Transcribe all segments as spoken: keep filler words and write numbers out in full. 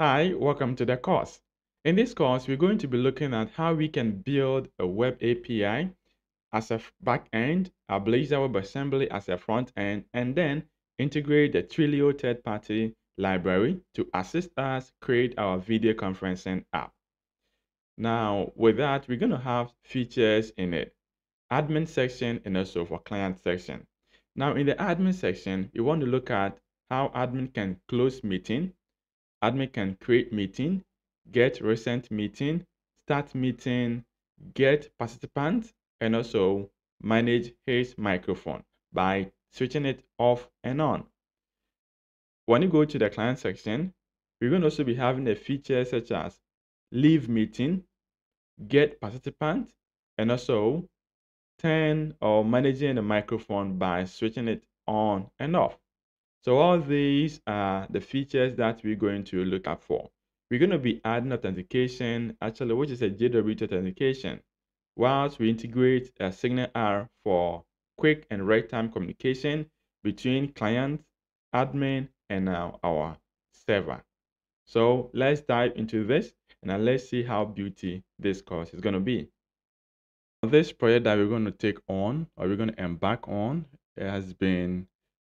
Hi, welcome to the course. In this course, we're going to be looking at how we can build a web A P I as a back end, a Blazor WebAssembly as a front end, and then integrate the Twilio third-party library to assist us create our video conferencing app. Now, with that, we're going to have features in it, admin section and also for client section. Now, in the admin section, you want to look at how admin can close meeting, admin can create meeting, get recent meeting, start meeting, get participant, and also manage his microphone by switching it off and on. When you go to the client section, we're going to also be having a feature such as leave meeting, get participant, and also turn or managing the microphone by switching it on and off. So all these are the features that we're going to look up for. We're going to be adding authentication, actually, which is a J W T authentication, whilst we integrate a SignalR for quick and real-time communication between client, admin, and now our server. So let's dive into this and then let's see how beauty this course is going to be. This project that we're going to take on, or we're going to embark on, has been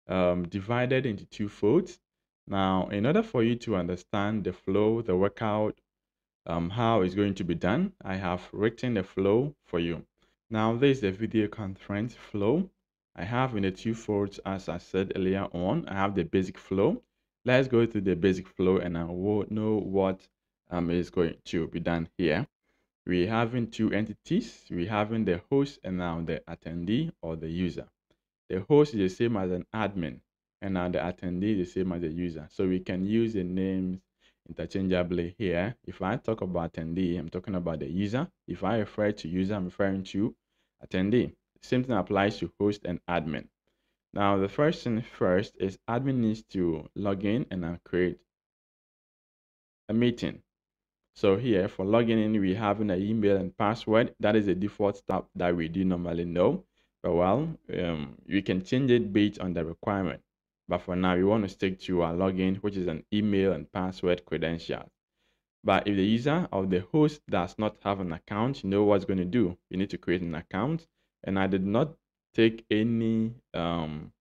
um, divided into two folds. Now, in order for you to understand the flow, the workout, um, how it's going to be done, I have written the flow for you. Now, this is the video conference flow. I have in the two folds, as I said earlier on, I have the basic flow. Let's go through the basic flow and I will know what um, is going to be done here. We're having two entities. We're having the host and now the attendee or the user. The host is the same as an admin. And now the attendee is the same as the user. So we can use the names interchangeably here. If I talk about attendee, I'm talking about the user. If I refer to user, I'm referring to attendee. Same thing applies to host and admin. Now, the first thing first is admin needs to log in and then create a meeting. So here for logging in, we have an email and password. That is a default step that we do normally know. But well, um, you can change it based on the requirement. But for now, we want to stick to our login, which is an email and password credential. But if the user or the host does not have an account, you know what's going to do. You need to create an account. And I did not take any um,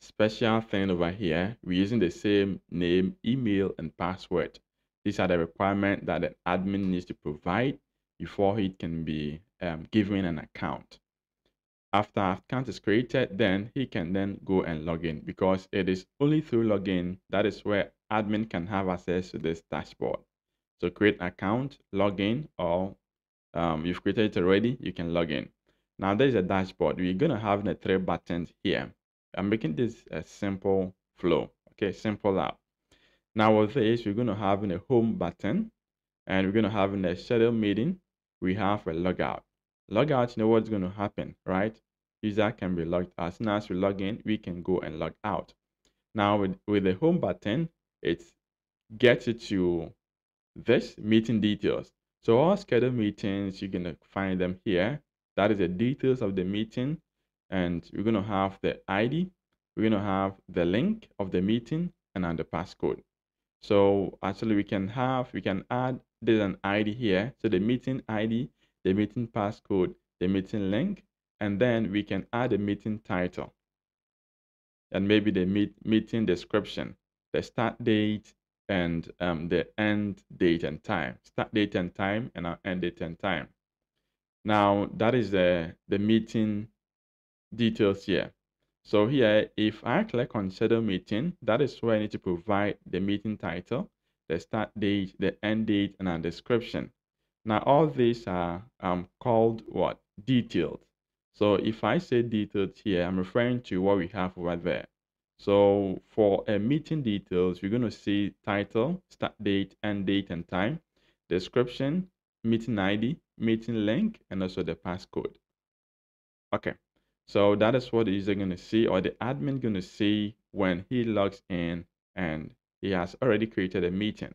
special thing over here. We're using the same name, email, and password. These are the requirements that an admin needs to provide before he can be um, given an account. After account is created, then he can then go and log in, because it is only through login that is where admin can have access to this dashboard. So create account, login, or um, you've created it already, you can log in. Now there's a dashboard. We're going to have the three buttons here. I'm making this a simple flow. Okay, simple app. Now with this, we're going to have a home button, and we're going to have a schedule meeting. We have a logout. Logout, you know what's going to happen, right? User can be logged out. As soon as we log in, we can go and log out. Now with, with the home button, it gets you to this meeting details. So all scheduled meetings, you're going to find them here. That is the details of the meeting. And we're going to have the I D. We're going to have the link of the meeting and then the passcode. So actually we can have, we can add, there's an I D here. So the meeting I D, the meeting passcode, the meeting link, and then we can add a meeting title and maybe the meet, meeting description, the start date and um, the end date and time, start date and time, and our end date and time. Now that is the, the meeting details here. So here, if I click on schedule meeting, that is where I need to provide the meeting title, the start date, the end date, and our description. Now, all these are um, called what? Detailed. So if I say detailed here, I'm referring to what we have over there. So for a meeting details, we're going to see title, start date, end date and time, description, meeting I D, meeting link, and also the passcode. Okay, so that is what the user is going to see, or the admin is going to see when he logs in and he has already created a meeting.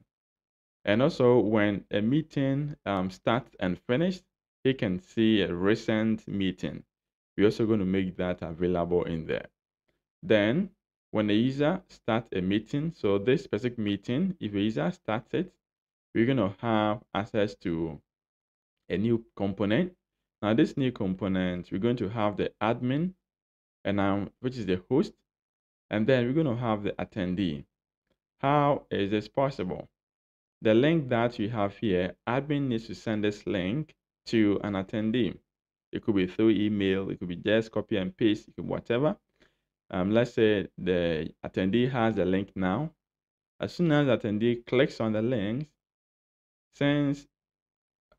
And also when a meeting um, starts and finished, he can see a recent meeting. We're also going to make that available in there. Then when the user starts a meeting, so this specific meeting, if the user starts it, we're going to have access to a new component. Now this new component, we're going to have the admin, and now which is the host, and then we're going to have the attendee. How is this possible? The link that we have here, admin needs to send this link to an attendee. It could be through email, it could be just copy and paste, it could be whatever. Um, let's say the attendee has the link now. As soon as the attendee clicks on the link, since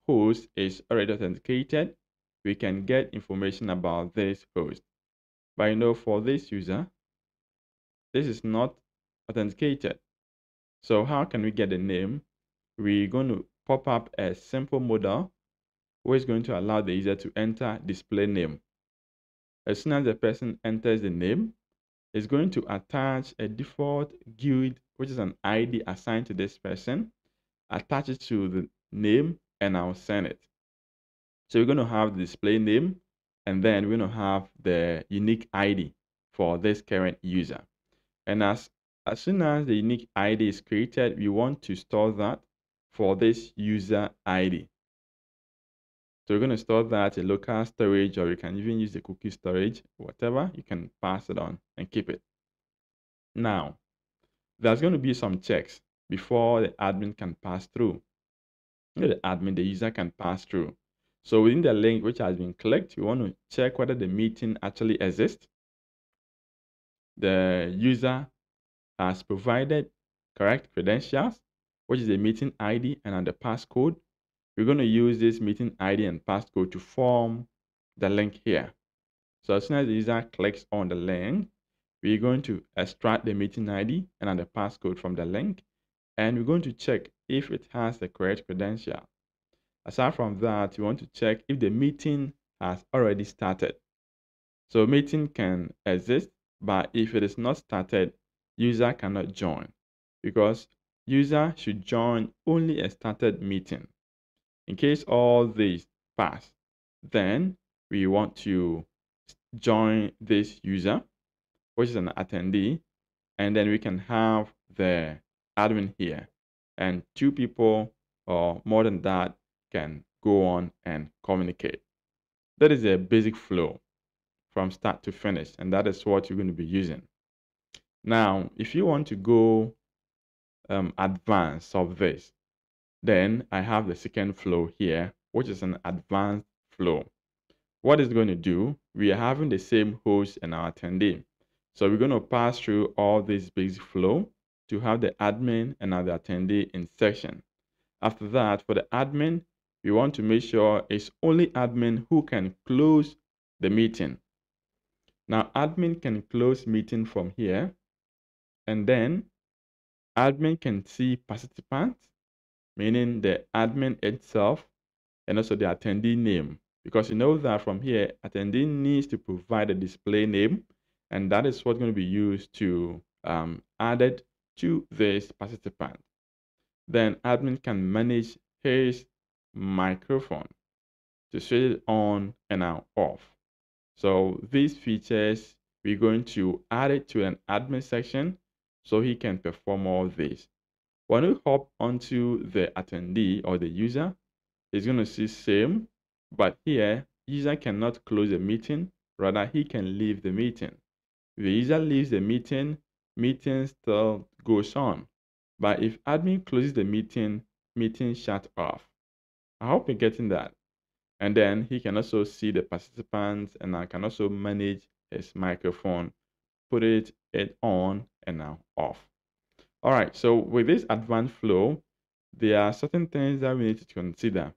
host is already authenticated, we can get information about this host. But you know, for this user, this is not authenticated. So how can we get the name? We're going to pop up a simple modal which is going to allow the user to enter display name. As soon as the person enters the name, it's going to attach a default G U I D, which is an I D assigned to this person, attach it to the name, and I'll send it. So we're going to have the display name, and then we're going to have the unique I D for this current user. And as, as soon as the unique I D is created, we want to store that for this user I D. So we're going to store that in local storage, or you can even use the cookie storage, whatever, you can pass it on and keep it. Now, there's going to be some checks before the admin can pass through. The admin, the user can pass through. So within the link which has been clicked, you want to check whether the meeting actually exists. The user has provided correct credentials, which is the meeting I D and the passcode. We're going to use this meeting I D and passcode to form the link here. So as soon as the user clicks on the link, we're going to extract the meeting I D and the passcode from the link, and we're going to check if it has the correct credential. Aside from that, you want to check if the meeting has already started. So meeting can exist, but if it is not started, user cannot join, because user should join only a started meeting. In case all these pass, then we want to join this user, which is an attendee, and then we can have the admin here. And two people or more than that can go on and communicate. That is a basic flow from start to finish, and that is what you're going to be using. Now, if you want to go um, advanced of this, then I have the second flow here, which is an advanced flow. What it's going to do, we are having the same host and our attendee. So we're going to pass through all this basic flow to have the admin and the attendee in section. After that, for the admin, we want to make sure it's only admin who can close the meeting. Now, admin can close meeting from here, and then admin can see participants, meaning the admin itself, and also the attendee name. Because you know that from here, attendee needs to provide a display name, and that is what's going to be used to um, added to this participant. Then admin can manage his microphone to switch it on and now off. So these features, we're going to add it to an admin section so he can perform all this. When we hop onto the attendee or the user, it's going to see same, but here, user cannot close the meeting, rather he can leave the meeting. If the user leaves the meeting, meeting still goes on. But if admin closes the meeting, meeting shut off. I hope you're getting that. And then he can also see the participants, and I can also manage his microphone, put it, it on and now off. All right, so with this advanced flow, there are certain things that we need to consider.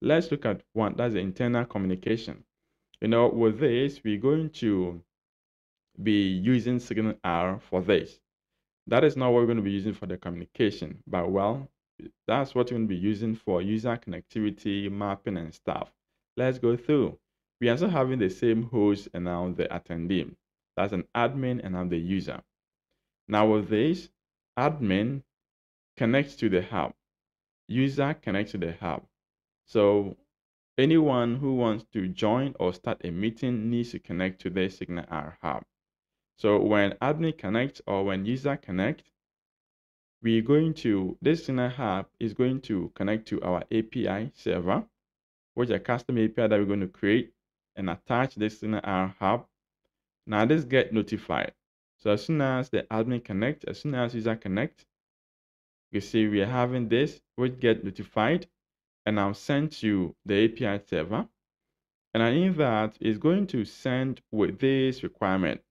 Let's look at one, that's the internal communication. You know, with this, we're going to be using SignalR for this. That is not what we're going to be using for the communication, but well, that's what we're going to be using for user connectivity, mapping, and stuff. Let's go through. We are still having the same host and now the attendee. That's an admin and now the user. Now with this, admin connects to the hub, user connects to the hub. So anyone who wants to join or start a meeting needs to connect to the SignalR hub. So when admin connects or when user connects, we're going to, this signal app is going to connect to our A P I server, which is a custom A P I that we're going to create and attach this SignalR hub. Now this get notified. So as soon as the admin connect, as soon as user connect, you see we are having this, which get notified, and I'll send to the A P I server. And I think that is going to send with this requirement,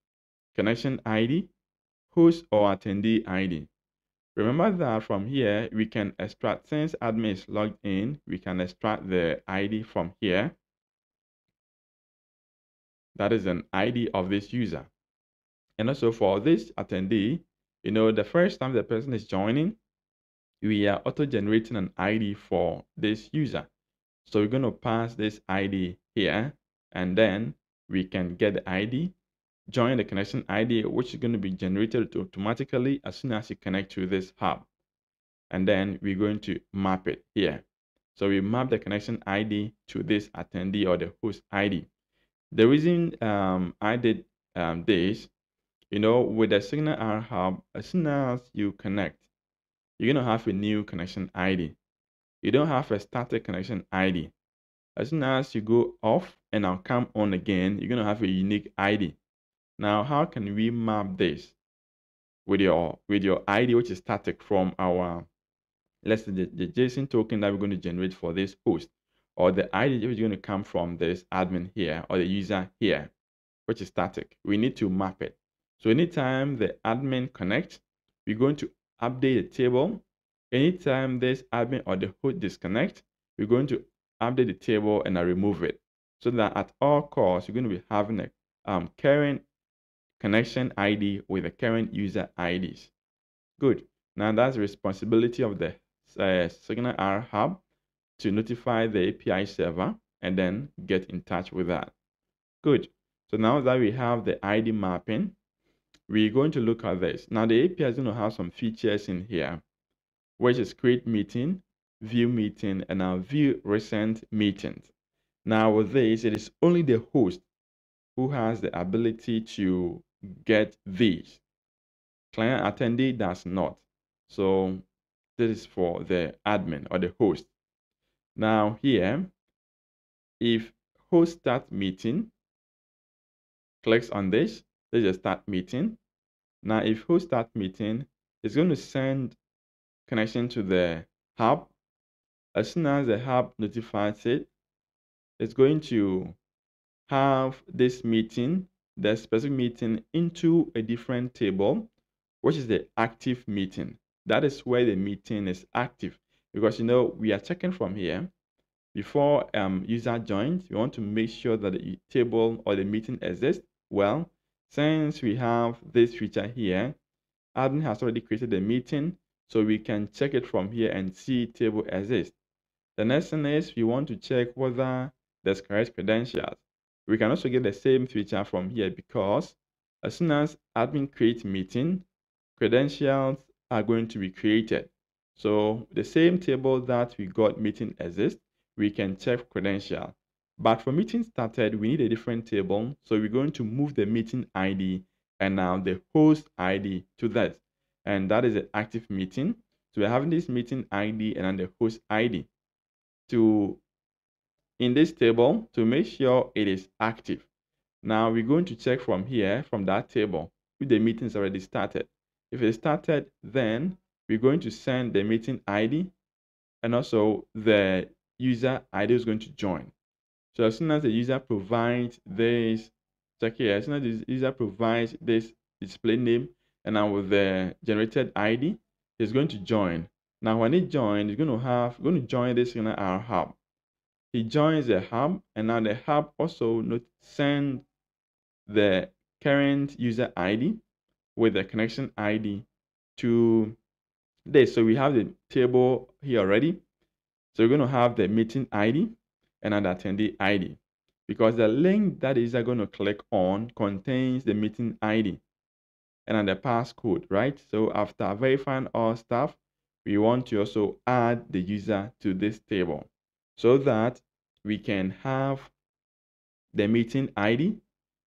connection I D, host or attendee I D. Remember that from here, we can extract, since admin is logged in, we can extract the I D from here. That is an I D of this user. And also for this attendee, you know, the first time the person is joining, we are auto-generating an I D for this user. So we're going to pass this I D here, and then we can get the I D, join the connection I D, which is going to be generated automatically as soon as you connect to this hub. And then we're going to map it here. So we map the connection I D to this attendee or the host I D. The reason um, I did um, this, you know, with the SignalR hub, as soon as you connect, you're going to have a new connection I D. You don't have a static connection I D. As soon as you go off and I'll come on again, you're going to have a unique I D. Now, how can we map this with your, with your I D, which is static from our, let's say the, the JSON token that we're going to generate for this host, or the I D which is going to come from this admin here, or the user here, which is static. We need to map it. So anytime the admin connects, we're going to update the table. Anytime this admin or the host disconnects, we're going to update the table and I remove it. So that at all costs, you're going to be having a um, current connection I D with the current user I Ds. Good. Now that's the responsibility of the uh, SignalR hub to notify the A P I server and then get in touch with that. Good. So now that we have the I D mapping, we're going to look at this. Now the A P I is going to have some features in here, which is create meeting, view meeting, and now view recent meetings. Now with this, it is only the host who has the ability to get these. Client attendee does not. So this is for the admin or the host. Now here, if host start meeting clicks on this, this is start meeting. Now if host start meeting, it's going to send connection to the hub. As soon as the hub notifies it, it's going to have this meeting, the specific meeting, into a different table, which is the active meeting. That is where the meeting is active, because you know we are checking from here before um user joins. We want to make sure that the table or the meeting exists. Well, since we have this feature here, admin has already created a meeting, so we can check it from here and see table exists. The next thing is we want to check whether there's correct credentials. We can also get the same feature from here, because as soon as admin creates meeting, credentials are going to be created. So the same table that we got meeting exists, we can check credential. But for meeting started, we need a different table. So we're going to move the meeting I D and now the host I D to that. And that is an active meeting. So we're having this meeting I D and then the host I D. To in this table to make sure it is active. Now we're going to check from here, from that table, if the meeting is already started. If it started, then we're going to send the meeting I D, and also the user I D is going to join. So as soon as the user provides this, check here, as soon as the user provides this display name, and now with the generated I D, it's going to join. Now when it joins, it's going to have going to join this SignalR hub. He joins the hub, and now the hub also sends the current user I D with the connection I D to this. So we have the table here already. So we're going to have the meeting I D and an attendee I D, because the link that is going to click on contains the meeting I D and the passcode, right? So after verifying all stuff, we want to also add the user to this table, so that we can have the meeting I D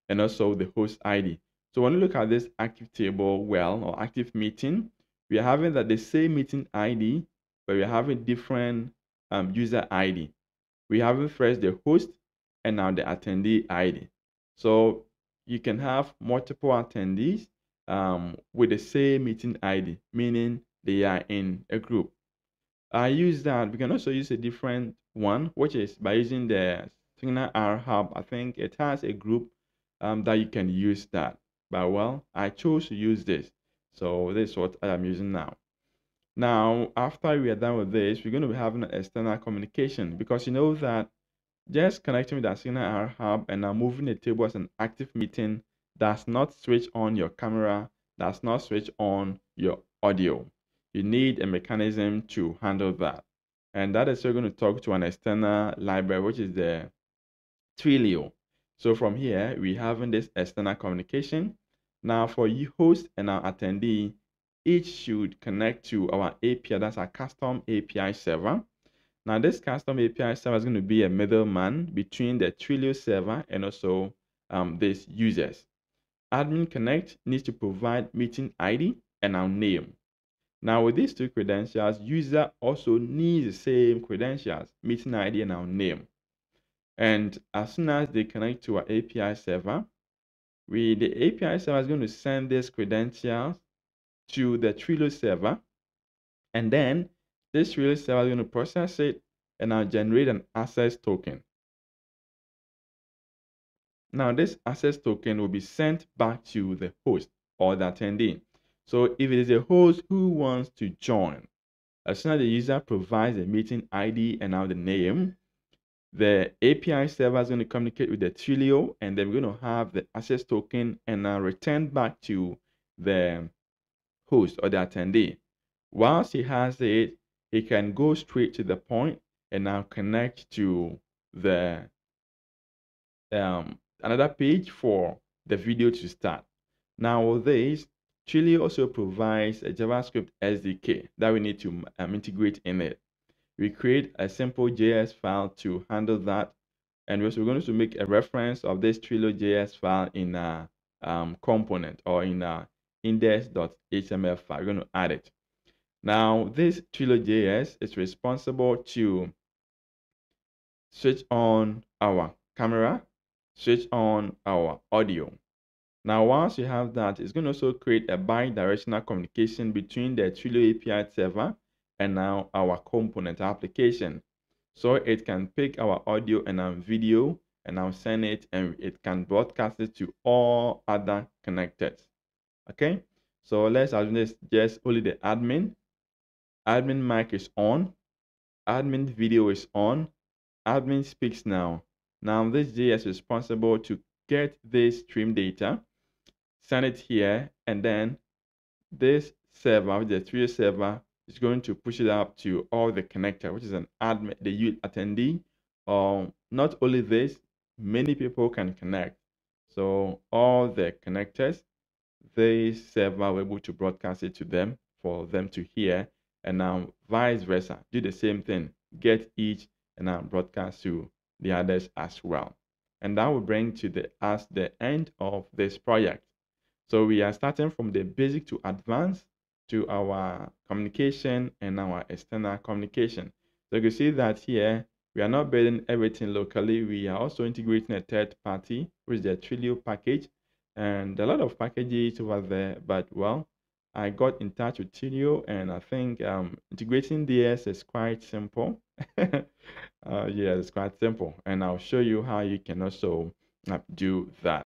and also the host I D. So when you look at this active table, well, or active meeting, we're having that the same meeting I D, but we're having different um, user I D. We have first the host and now the attendee I D. So you can have multiple attendees um, with the same meeting I D, meaning they are in a group. I use that. We can also use a different one, which is by using the SignalR Hub. I think it has a group um, that you can use that. But well, I chose to use this. So this is what I am using now. Now, after we are done with this, we're going to be having an external communication, because you know that just connecting with the SignalR Hub and now moving the table as an active meeting does not switch on your camera, does not switch on your audio. You need a mechanism to handle that. And that is, you're going to talk to an external library, which is the Twilio. So from here, we have this external communication. Now for you host and our attendee, it should connect to our A P I, that's our custom A P I server. Now this custom A P I server is going to be a middleman between the Twilio server and also um, these users. Admin Connect needs to provide meeting I D and our name. Now with these two credentials, user also needs the same credentials, meeting I D and our name. And as soon as they connect to our A P I server, we, the A P I server is going to send these credentials to the Twilio server, and then this Twilio server is going to process it and I'll generate an access token. Now this access token will be sent back to the host or the attendee. So if it is a host who wants to join, as soon as the user provides a meeting I D and now the name, the A P I server is going to communicate with the Twilio, and then we're going to have the access token and now return back to the host or the attendee. Once he has it, he can go straight to the point and now connect to the um, another page for the video to start. Now with this, Twilio also provides a JavaScript S D K that we need to um, integrate in it. We create a simple J S file to handle that, and we're also going to make a reference of this Twilio J S file in a um, component or in a index.html file. We're going to add it. Now this Twilio.js is responsible to switch on our camera, switch on our audio. Now once you have that, it's going to also create a bi-directional communication between the Twilio A P I server and now our component application. So it can pick our audio and our video and now send it, and it can broadcast it to all other connected. Okay, so let's assume this just only the admin. Admin mic is on, admin video is on, admin speaks now. Now this J S is responsible to get this stream data, send it here, and then this server, the Twilio server, is going to push it up to all the connector, which is an admin, the attendee. Um, not only this, many people can connect. So all the connectors, this server will be able to broadcast it to them for them to hear, and now vice versa, do the same thing, get each and now broadcast to the others as well. And that will bring to the us the end of this project. So we are starting from the basic to advanced to our communication and our external communication. So you can see that here we are not building everything locally. We are also integrating a third party, which is the Twilio package. And a lot of packages over there, but well, I got in touch with Twilio, and I think um, integrating D S is quite simple. uh, yeah, it's quite simple, and I'll show you how you can also do that.